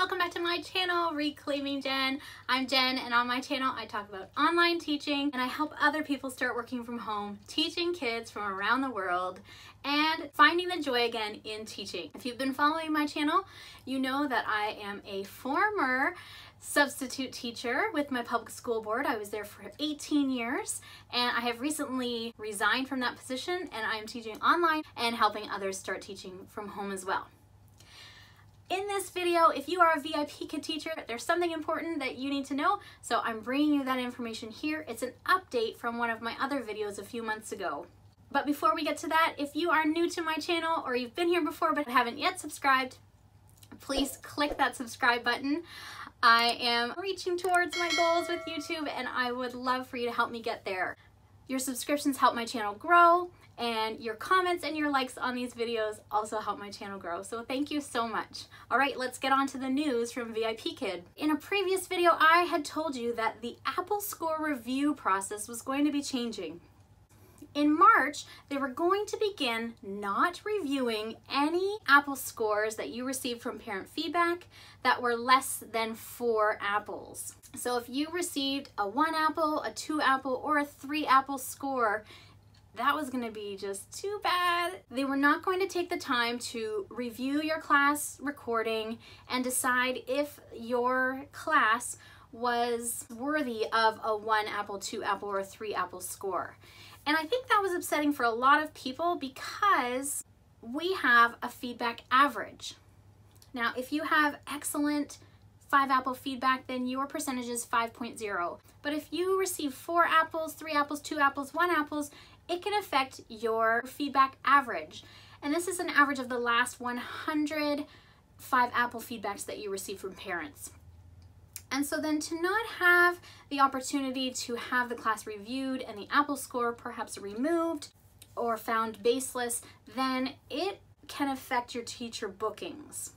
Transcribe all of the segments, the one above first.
Welcome back to my channel, Reclaiming Jen. I'm Jen, and on my channel I talk about online teaching, and I help other people start working from home, teaching kids from around the world, and finding the joy again in teaching. If you've been following my channel, you know that I am a former substitute teacher with my public school board. I was there for 18 years, and I have recently resigned from that position, and I am teaching online and helping others start teaching from home as well. In this video, if you are a VIPKid teacher, there's something important that you need to know, so I'm bringing you that information here. It's an update from one of my other videos a few months ago. But before we get to that, if you are new to my channel or you've been here before but haven't yet subscribed, please click that subscribe button. I am reaching towards my goals with YouTube, and I would love for you to help me get there. Your subscriptions help my channel grow, and your comments and your likes on these videos also help my channel grow, so thank you so much. All right, let's get on to the news from VIPKid. In a previous video, I had told you that the Apple score review process was going to be changing. In March, they were going to begin not reviewing any Apple scores that you received from parent feedback that were less than 4 apples. So if you received a 1 apple, a 2 apple, or a 3 apple score, that was going to be just too bad. They were not going to take the time to review your class recording and decide if your class was worthy of a 1 apple, 2 apple, or a 3 apple score. And I think that was upsetting for a lot of people because we have a feedback average. Now, if you have excellent 5 apple feedback, then your percentage is 5.0. But if you receive 4 apples, 3 apples, 2 apples, 1 apples, it can affect your feedback average. And this is an average of the last 100 5 apple feedbacks that you receive from parents. And so then to not have the opportunity to have the class reviewed and the Apple score perhaps removed or found baseless, then it can affect your teacher bookings.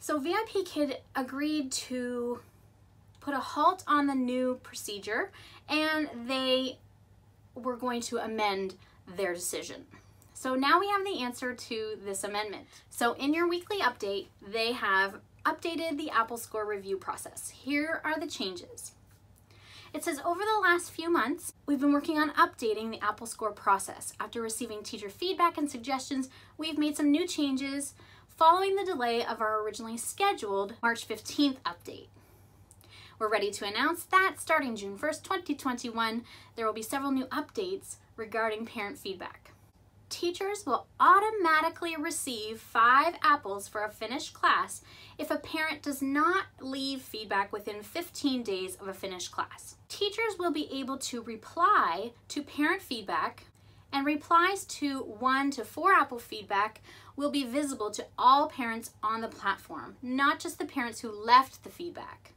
So VIPKid agreed to put a halt on the new procedure, and they were going to amend their decision. So now we have the answer to this amendment. So in your weekly update, they have updated the Apple score review process. Here are the changes. It says, over the last few months, we've been working on updating the Apple score process. After receiving teacher feedback and suggestions, we've made some new changes following the delay of our originally scheduled March 15th update. We're ready to announce that starting June 1st, 2021, there will be several new updates regarding parent feedback. Teachers will automatically receive 5 apples for a finished class if a parent does not leave feedback within 15 days of a finished class. Teachers will be able to reply to parent feedback, and replies to 1 to 4 apple feedback will be visible to all parents on the platform, not just the parents who left the feedback.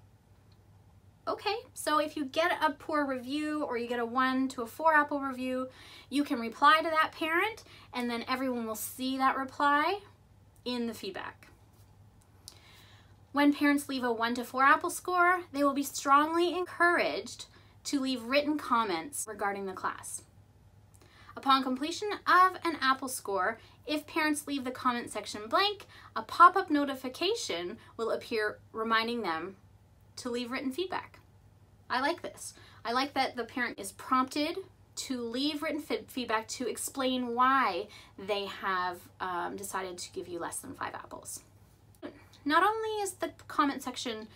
Okay, so if you get a poor review or you get a 1 to a 4 apple review, you can reply to that parent, and then everyone will see that reply in the feedback. When parents leave a 1 to 4 apple score, they will be strongly encouraged to leave written comments regarding the class. Upon completion of an Apple score, if parents leave the comment section blank, a pop-up notification will appear reminding them to leave written feedback. I like this. I like that the parent is prompted to leave written feedback to explain why they have decided to give you less than 5 apples. Not only is the comment section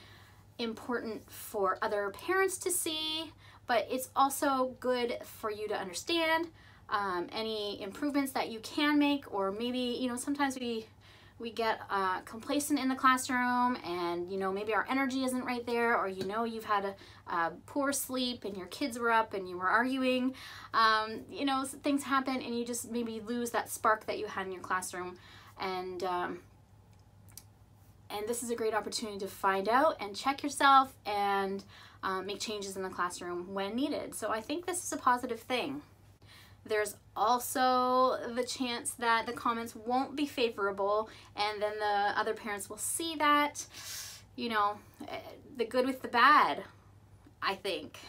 important for other parents to see, but it's also good for you to understand any improvements that you can make, or maybe, you know, sometimes we get complacent in the classroom, and you know, maybe our energy isn't right there, or you know, you've had a poor sleep and your kids were up and you were arguing, you know, things happen, and you just maybe lose that spark that you had in your classroom, and this is a great opportunity to find out and check yourself and make changes in the classroom when needed. So I think this is a positive thing. There's also the chance that the comments won't be favorable, and then the other parents will see that, you know, the good with the bad, I think.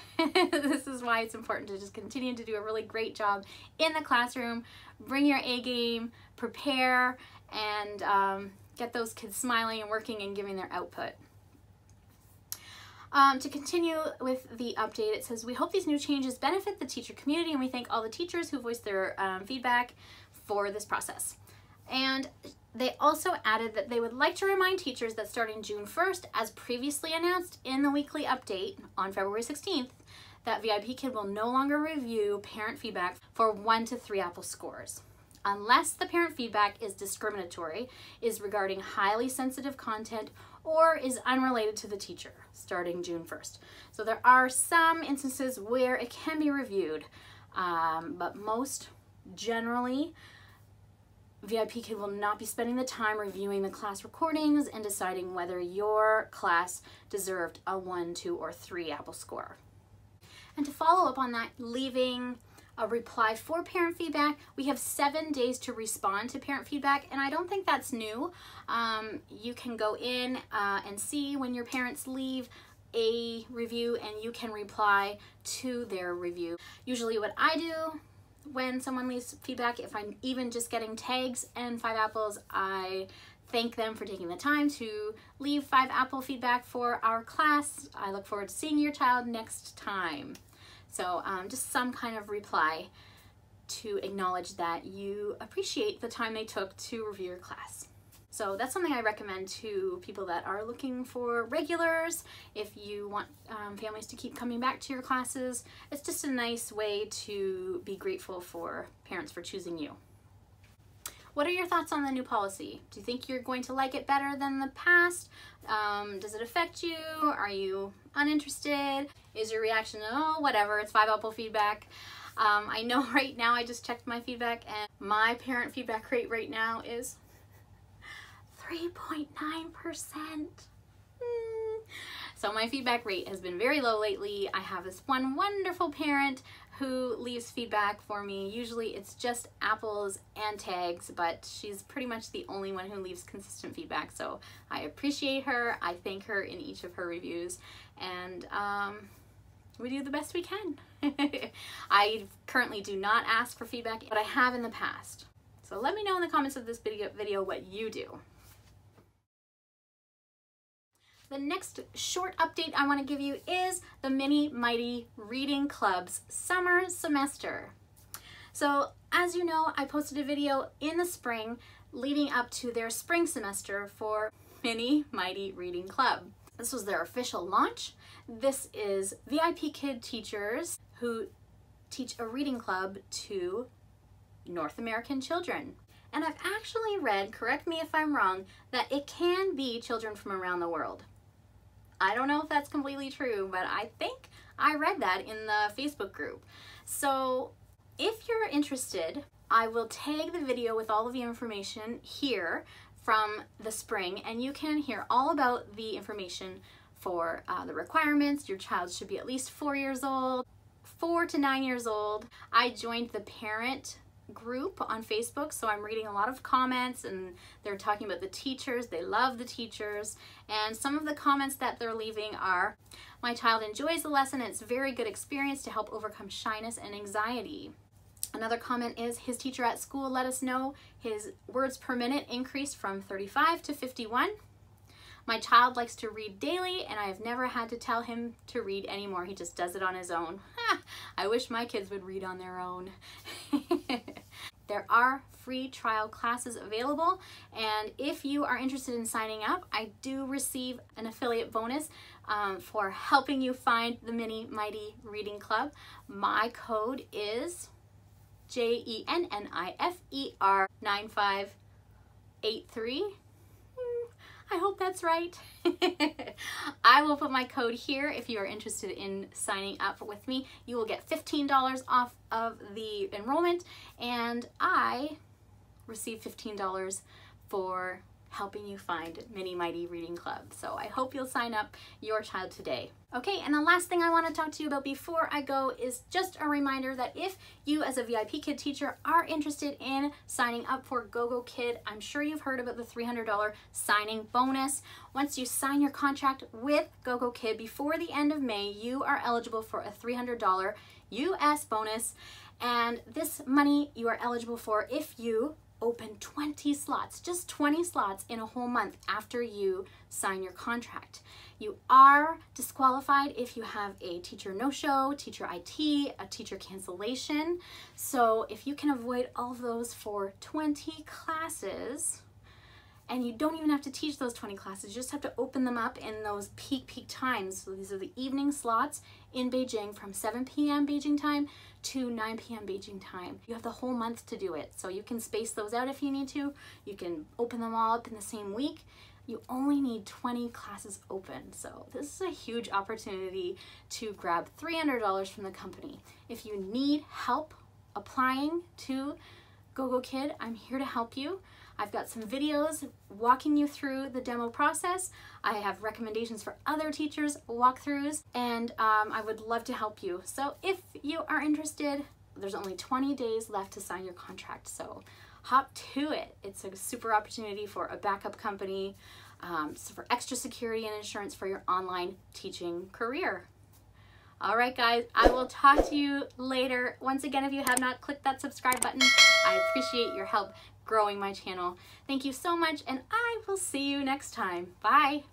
This is why it's important to just continue to do a really great job in the classroom, bring your A game, prepare, and get those kids smiling and working and giving their output. To continue with the update, it says, we hope these new changes benefit the teacher community, and we thank all the teachers who voiced their feedback for this process. And they also added that they would like to remind teachers that starting June 1st, as previously announced in the weekly update on February 16th, that VIPKid will no longer review parent feedback for 1 to 3 Apple scores, unless the parent feedback is discriminatory, is regarding highly sensitive content, or is unrelated to the teacher, starting June 1st. So there are some instances where it can be reviewed, but most generally, VIPKid will not be spending the time reviewing the class recordings and deciding whether your class deserved a 1, 2, or 3 Apple score. And to follow up on that, leaving a reply for parent feedback, we have 7 days to respond to parent feedback, and I don't think that's new. You can go in and see when your parents leave a review, and you can reply to their review. Usually what I do when someone leaves feedback, if I'm even just getting tags and 5 apples, I thank them for taking the time to leave 5 apple feedback for our class. I look forward to seeing your child next time. So just some kind of reply to acknowledge that you appreciate the time they took to review your class. So that's something I recommend to people that are looking for regulars. If you want families to keep coming back to your classes, it's just a nice way to be grateful for parents for choosing you. What are your thoughts on the new policy? Do you think you're going to like it better than the past? Does it affect you? Are you uninterested? Is your reaction, oh, whatever, it's 5 apple feedback? I know right now I just checked my feedback, and my parent feedback rate right now is 3.9%. So my feedback rate has been very low lately. I have this one wonderful parent who leaves feedback for me. Usually it's just apples and tags, but she's pretty much the only one who leaves consistent feedback. So I appreciate her. I thank her in each of her reviews, and we do the best we can. I currently do not ask for feedback, but I have in the past. So let me know in the comments of this video what you do. The next short update I want to give you is the Mini Mighty Reading Club's summer semester. So as you know, I posted a video in the spring leading up to their spring semester for Mini Mighty Reading Club. This was their official launch. This is VIPKid teachers who teach a reading club to North American children. And I've actually read, correct me if I'm wrong, that it can be children from around the world. I don't know if that's completely true, but I think I read that in the Facebook group. So if you're interested, I will tag the video with all of the information here from the spring, and you can hear all about the information for the requirements. Your child should be at least 4 years old, 4 to 9 years old. I joined the parent group on Facebook, so I'm reading a lot of comments, and they're talking about the teachers. They love the teachers, and some of the comments that they're leaving are, my child enjoys the lesson, and it's a very good experience to help overcome shyness and anxiety. Another comment is, his teacher at school let us know his words per minute increased from 35 to 51. My child likes to read daily, and I have never had to tell him to read anymore. He just does it on his own. I wish my kids would read on their own. There are free trial classes available, and if you are interested in signing up, I do receive an affiliate bonus for helping you find the Mini Mighty Reading Club. My code is JENNIFER9583. I hope that's right. I will put my code here if you are interested in signing up with me. You will get $15 off of the enrollment, and I receive $15 for helping you find Mini Mighty Reading Club. So I hope you'll sign up your child today. Okay, and the last thing I want to talk to you about before I go is just a reminder that if you as a VIPKid teacher are interested in signing up for GoGoKid, I'm sure you've heard about the $300 signing bonus. Once you sign your contract with GoGoKid before the end of May, you are eligible for a $300 US bonus, and this money you are eligible for if you open 20 slots, just 20 slots in a whole month after you sign your contract. You are disqualified if you have a teacher no-show, teacher IT, a teacher cancellation. So if you can avoid all of those for 20 classes, and you don't even have to teach those 20 classes, you just have to open them up in those peak times. So these are the evening slots in Beijing from 7 p.m. Beijing time to 9 p.m. Beijing time. You have the whole month to do it. So you can space those out if you need to. You can open them all up in the same week. You only need 20 classes open. So this is a huge opportunity to grab $300 from the company. If you need help applying to GoGoKid, I'm here to help you. I've got some videos walking you through the demo process. I have recommendations for other teachers' walkthroughs, and I would love to help you. So if you are interested, there's only 20 days left to sign your contract, so hop to it. It's a super opportunity for a backup company, so for extra security and insurance for your online teaching career. All right, guys, I will talk to you later. Once again, if you have not clicked that subscribe button, I appreciate your help growing my channel. Thank you so much, and I will see you next time. Bye.